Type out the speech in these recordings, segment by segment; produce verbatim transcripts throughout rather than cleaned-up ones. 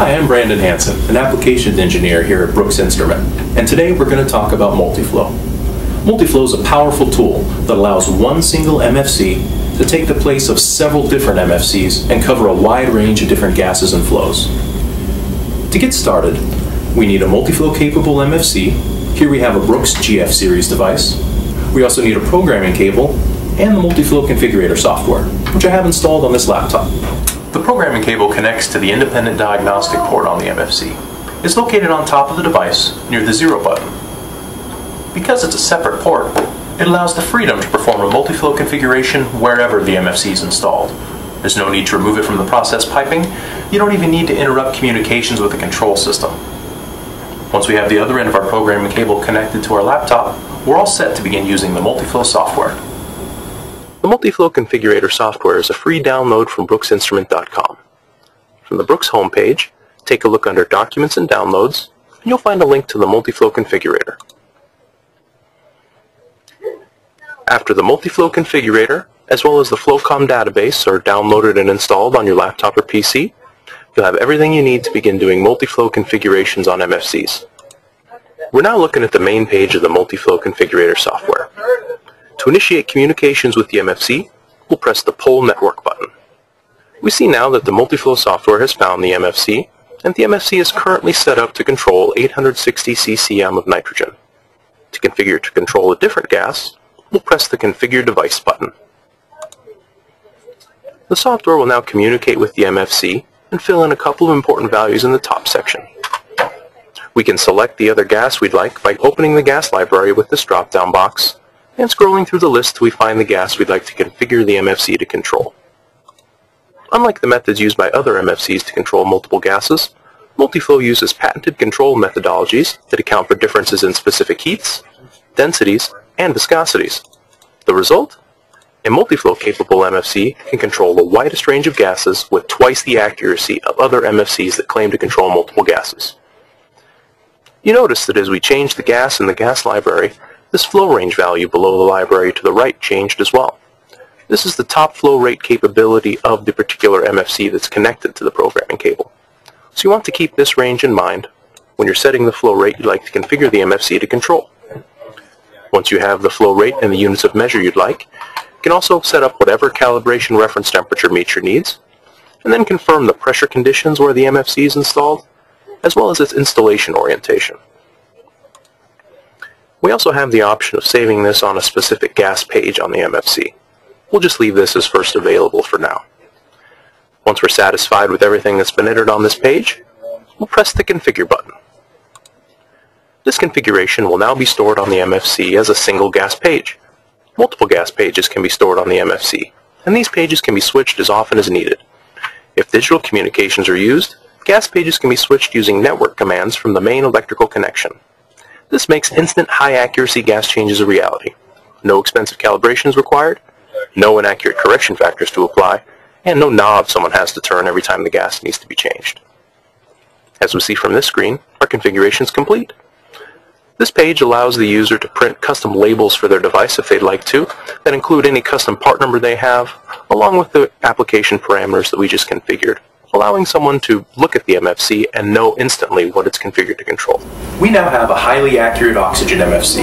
Hi, I'm Brandon Hansen, an applications engineer here at Brooks Instrument, and today we're going to talk about MultiFlo. MultiFlo is a powerful tool that allows one single M F C to take the place of several different M F Cs and cover a wide range of different gases and flows. To get started, we need a MultiFlo capable M F C. Here we have a Brooks G F series device. We also need a programming cable and the MultiFlo Configurator software, which I have installed on this laptop. The programming cable connects to the independent diagnostic port on the M F C. It's located on top of the device near the zero button. Because it's a separate port, it allows the freedom to perform a MultiFlo configuration wherever the M F C is installed. There's no need to remove it from the process piping. You don't even need to interrupt communications with the control system. Once we have the other end of our programming cable connected to our laptop, we're all set to begin using the MultiFlo software. The MultiFlo Configurator software is a free download from brooks instrument dot com. From the Brooks homepage, take a look under Documents and Downloads, and you'll find a link to the MultiFlo Configurator. After the MultiFlo Configurator, as well as the FlowCom database are downloaded and installed on your laptop or P C, you'll have everything you need to begin doing MultiFlo configurations on M F Cs. We're now looking at the main page of the MultiFlo Configurator software. To initiate communications with the M F C, we'll press the Pull Network button. We see now that the MultiFlo software has found the M F C, and the M F C is currently set up to control eight hundred sixty C C M of nitrogen. To configure to control a different gas, we'll press the Configure Device button. The software will now communicate with the M F C and fill in a couple of important values in the top section. We can select the other gas we'd like by opening the gas library with this drop-down box and scrolling through the list till we find the gas we'd like to configure the M F C to control. Unlike the methods used by other M F Cs to control multiple gases, MultiFlo uses patented control methodologies that account for differences in specific heats, densities, and viscosities. The result? A MultiFlo-capable M F C can control the widest range of gases with twice the accuracy of other M F Cs that claim to control multiple gases. You notice that as we change the gas in the gas library, this flow range value below the library to the right changed as well. This is the top flow rate capability of the particular M F C that's connected to the programming cable. So you want to keep this range in mind when you're setting the flow rate you'd like to configure the M F C to control. Once you have the flow rate and the units of measure you'd like, you can also set up whatever calibration reference temperature meets your needs, and then confirm the pressure conditions where the M F C is installed, as well as its installation orientation. We also have the option of saving this on a specific gas page on the M F C. We'll just leave this as first available for now. Once we're satisfied with everything that's been entered on this page, we'll press the Configure button. This configuration will now be stored on the M F C as a single gas page. Multiple gas pages can be stored on the M F C, and these pages can be switched as often as needed. If digital communications are used, gas pages can be switched using network commands from the main electrical connection. This makes instant high-accuracy gas changes a reality. No expensive calibrations required, no inaccurate correction factors to apply, and no knob someone has to turn every time the gas needs to be changed. As we see from this screen, our configuration is complete. This page allows the user to print custom labels for their device if they'd like to, that include any custom part number they have, along with the application parameters that we just configured, allowing someone to look at the M F C and know instantly what it's configured to control. We now have a highly accurate oxygen M F C.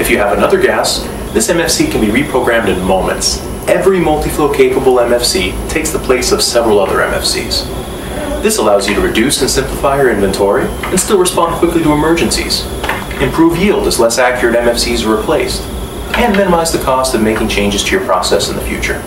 If you have another gas, this M F C can be reprogrammed in moments. Every MultiFlo capable M F C takes the place of several other M F Cs. This allows you to reduce and simplify your inventory and still respond quickly to emergencies, improve yield as less accurate M F Cs are replaced, and minimize the cost of making changes to your process in the future.